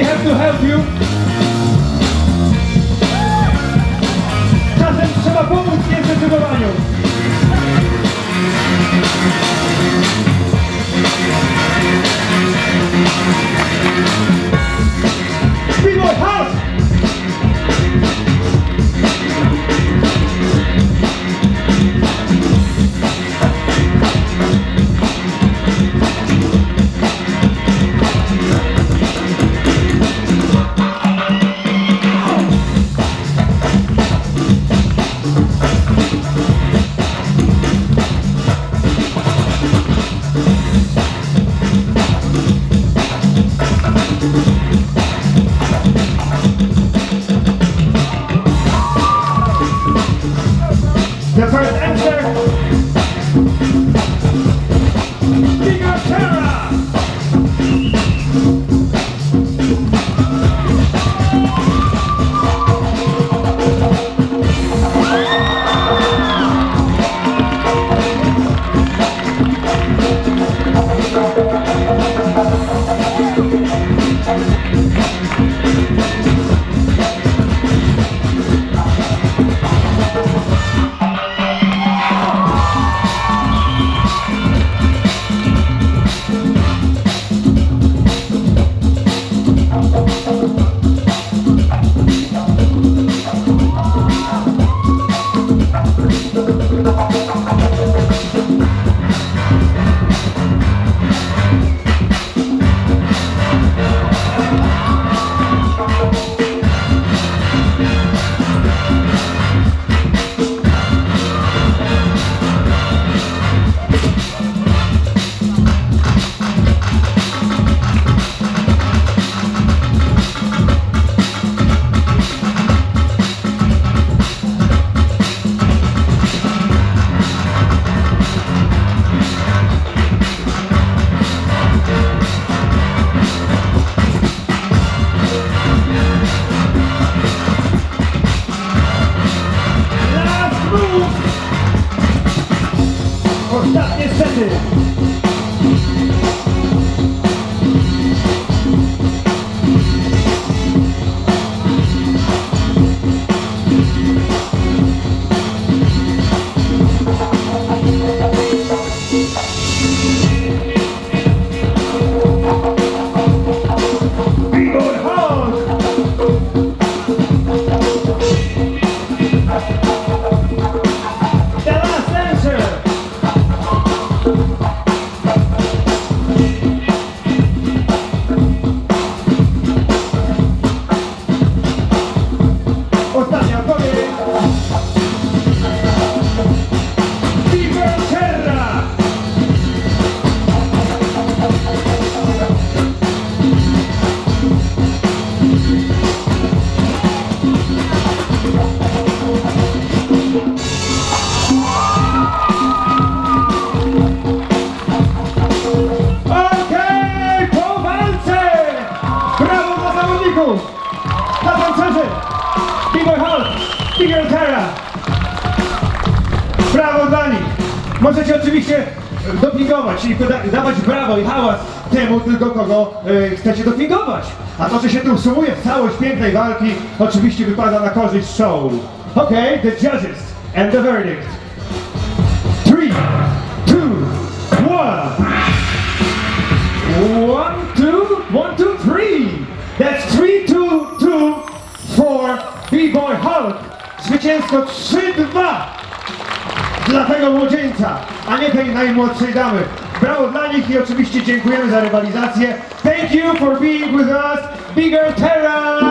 really have to help you. Czasem trzeba pomóc w zdecydowaniu. B-boy Hulk! The first answer, Terra! Ostatnie sety. B-boy Hulk, Bigger Terra. Brawo dla nich. Możecie oczywiście dopingować, czyli dawać brawo i hałas temu tylko, kogo chcecie dopingować. A to, co się tu sumuje w całość pięknej walki, oczywiście wypada na korzyść show. Okay, the judges and the verdict. 3, 2, 1. 1, 2, 1, 2, 3. That's 3, 2, 2, 4. B-boy Hulk, zwycięsko 3-2 dla tego młodzieńca, a nie tej najmłodszej damy. Brawo dla nich i oczywiście dziękujemy za rywalizację. Thank you for being with us, Bigger Terra!